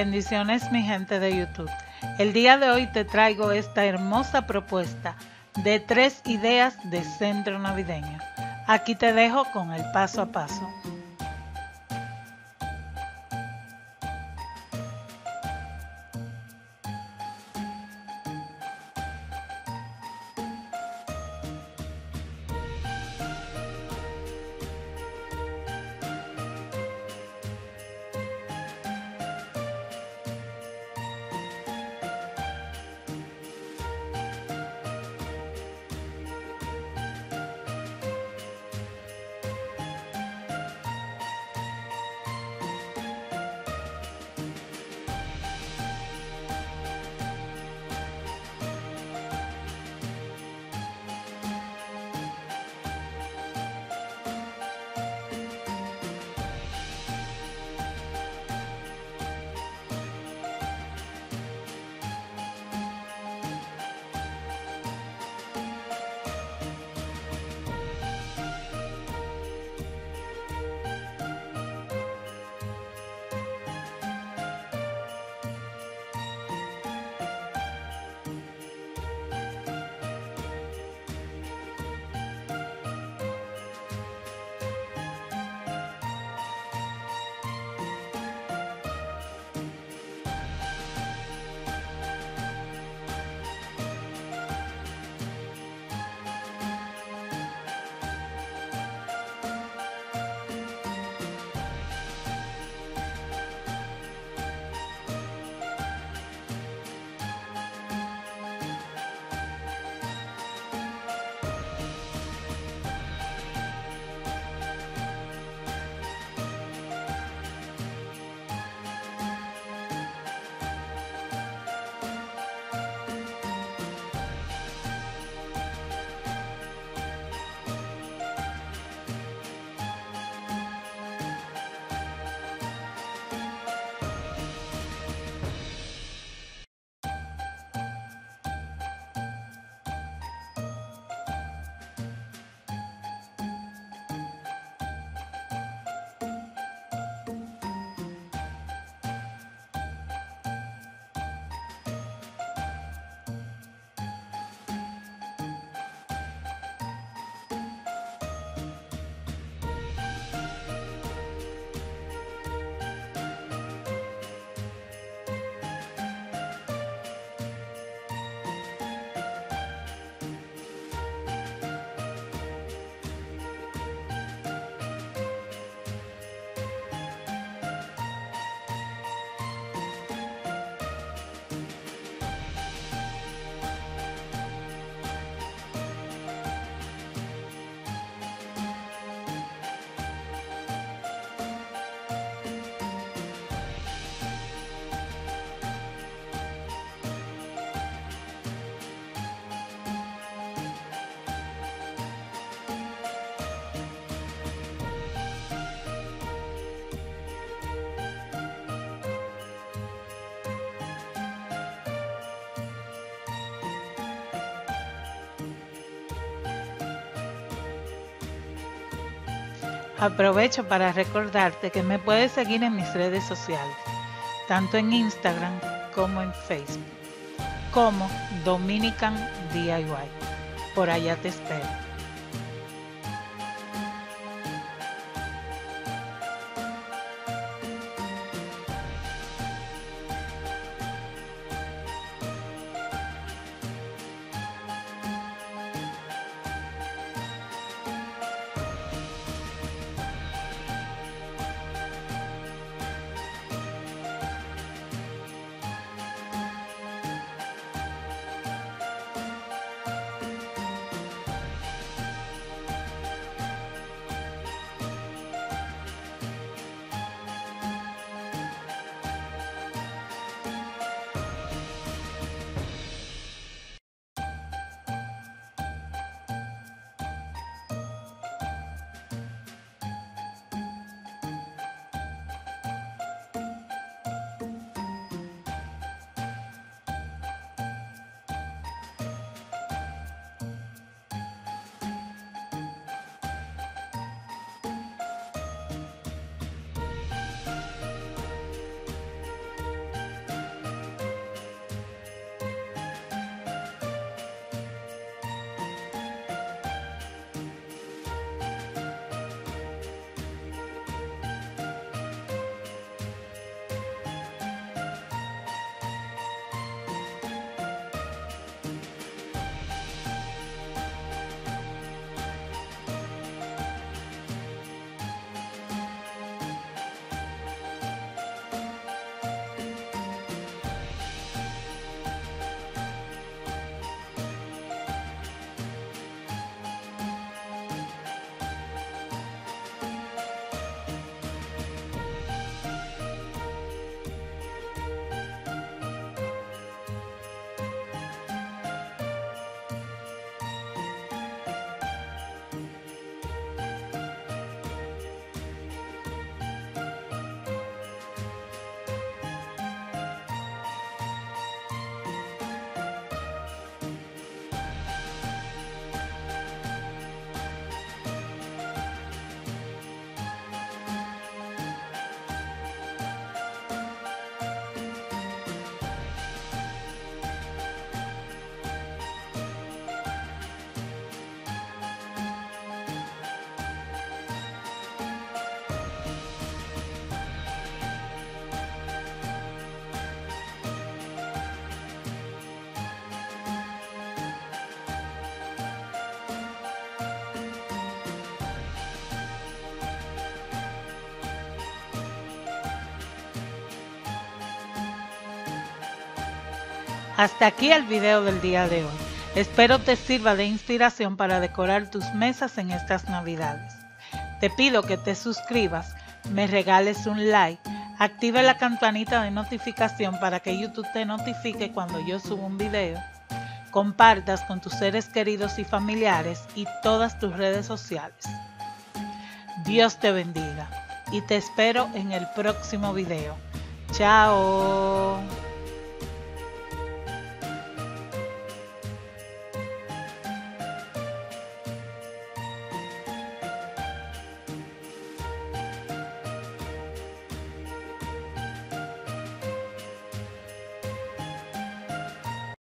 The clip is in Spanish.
Bendiciones, mi gente de YouTube. El día de hoy te traigo esta hermosa propuesta de 3 ideas de centro navideño. Aquí te dejo con el paso a paso. Aprovecho para recordarte que me puedes seguir en mis redes sociales, tanto en Instagram como en Facebook, como Dominican DIY. Por allá te espero. Hasta aquí el video del día de hoy. Espero te sirva de inspiración para decorar tus mesas en estas Navidades. Te pido que te suscribas, me regales un like, active la campanita de notificación para que YouTube te notifique cuando yo suba un video, compartas con tus seres queridos y familiares y todas tus redes sociales. Dios te bendiga y te espero en el próximo video. ¡Chao!